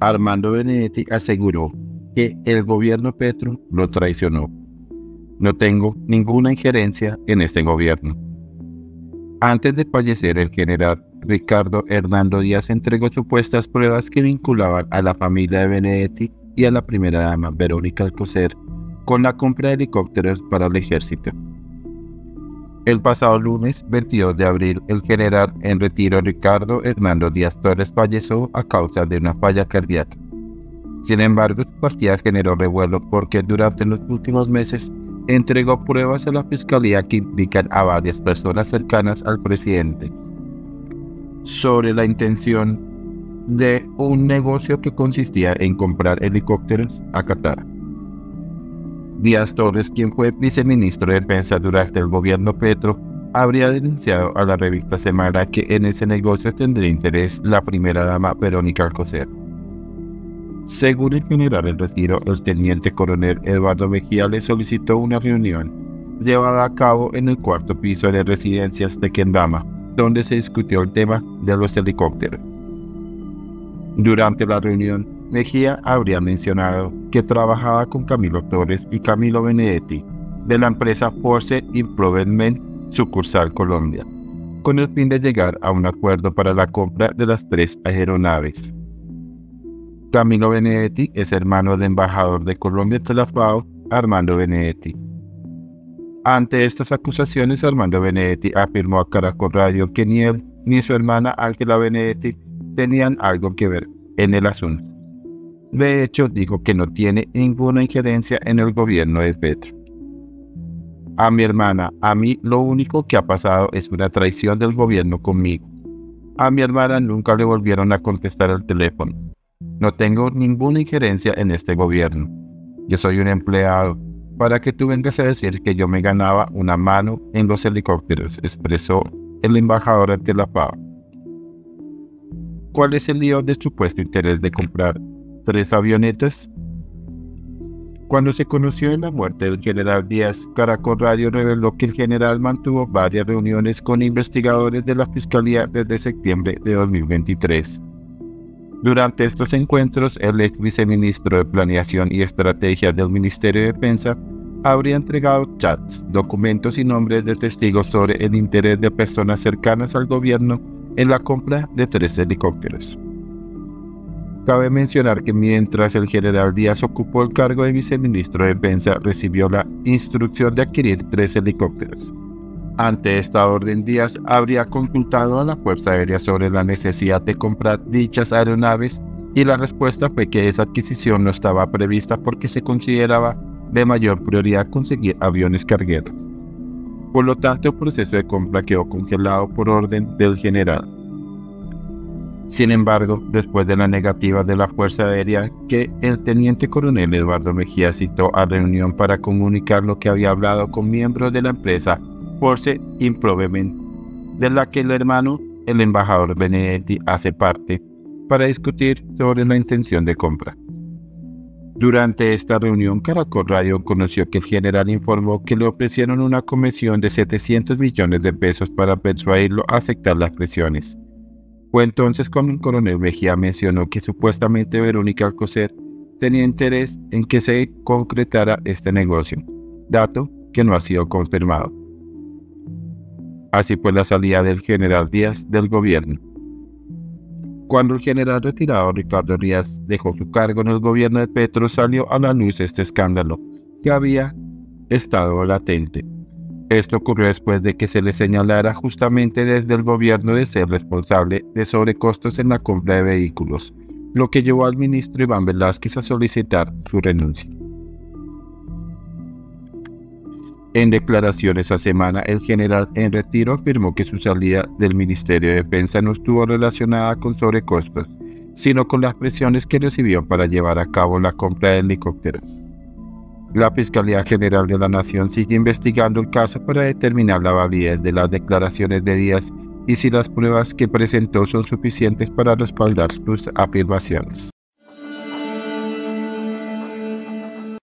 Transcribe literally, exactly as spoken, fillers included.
Armando Benedetti aseguró que el gobierno Petro lo traicionó. No tengo ninguna injerencia en este gobierno. Antes de fallecer el general, Ricardo Hernando Díaz entregó supuestas pruebas que vinculaban a la familia de Benedetti y a la primera dama Verónica Alcocer con la compra de helicópteros para el ejército. El pasado lunes veintidós de abril, el general en retiro Ricardo Hernando Díaz Torres falleció a causa de una falla cardíaca. Sin embargo, su partida generó revuelo porque durante los últimos meses entregó pruebas a la fiscalía que implican a varias personas cercanas al presidente sobre la intención de un negocio que consistía en comprar helicópteros a Qatar. Díaz Torres, quien fue viceministro de Defensa durante el gobierno Petro, habría denunciado a la revista Semana que en ese negocio tendría interés la primera dama Verónica Alcocer. Según el general en retiro, el teniente coronel Eduardo Mejía le solicitó una reunión llevada a cabo en el cuarto piso de residencias de Quendama, donde se discutió el tema de los helicópteros. Durante la reunión, Mejía habría mencionado que trabajaba con Camilo Torres y Camilo Benedetti de la empresa Force Improvement Sucursal Colombia, con el fin de llegar a un acuerdo para la compra de las tres aeronaves. Camilo Benedetti es hermano del embajador de Colombia ante la FAO, Armando Benedetti. Ante estas acusaciones, Armando Benedetti afirmó a Caracol Radio que ni él ni su hermana Ángela Benedetti tenían algo que ver en el asunto. De hecho, dijo que no tiene ninguna injerencia en el gobierno de Petro. A mi hermana, a mí lo único que ha pasado es una traición del gobierno conmigo. A mi hermana nunca le volvieron a contestar el teléfono. No tengo ninguna injerencia en este gobierno. Yo soy un empleado. Para que tú vengas a decir que yo me ganaba una mano en los helicópteros, expresó el embajador ante la FAO. ¿Cuál es el lío de supuesto interés de comprar tres avionetas? Cuando se conoció de la muerte del general Díaz, Caracol Radio reveló que el general mantuvo varias reuniones con investigadores de la Fiscalía desde septiembre de dos mil veintitrés. Durante estos encuentros, el ex viceministro de Planeación y Estrategia del Ministerio de Defensa habría entregado chats, documentos y nombres de testigos sobre el interés de personas cercanas al gobierno en la compra de tres helicópteros. Cabe mencionar que mientras el general Díaz ocupó el cargo de viceministro de Defensa, recibió la instrucción de adquirir tres helicópteros. Ante esta orden, Díaz habría consultado a la Fuerza Aérea sobre la necesidad de comprar dichas aeronaves y la respuesta fue que esa adquisición no estaba prevista porque se consideraba de mayor prioridad conseguir aviones cargueros. Por lo tanto, el proceso de compra quedó congelado por orden del general. Sin embargo, después de la negativa de la Fuerza Aérea, que el teniente coronel Eduardo Mejía citó a reunión para comunicar lo que había hablado con miembros de la empresa Force Improvement, de la que el hermano, el embajador Benedetti, hace parte, para discutir sobre la intención de compra. Durante esta reunión, Caracol Radio conoció que el general informó que le ofrecieron una comisión de setecientos millones de pesos para persuadirlo a aceptar las presiones. Fue entonces cuando el coronel Mejía mencionó que supuestamente Verónica Alcocer tenía interés en que se concretara este negocio, dato que no ha sido confirmado. Así fue la salida del general Díaz del gobierno. Cuando el general retirado Ricardo Díaz dejó su cargo en el gobierno de Petro, salió a la luz este escándalo que había estado latente. Esto ocurrió después de que se le señalara justamente desde el gobierno de ser responsable de sobrecostos en la compra de vehículos, lo que llevó al ministro Iván Velázquez a solicitar su renuncia. En declaraciones a Semana, el general en retiro afirmó que su salida del Ministerio de Defensa no estuvo relacionada con sobrecostos, sino con las presiones que recibió para llevar a cabo la compra de helicópteros. La Fiscalía General de la Nación sigue investigando el caso para determinar la validez de las declaraciones de Díaz y si las pruebas que presentó son suficientes para respaldar sus afirmaciones.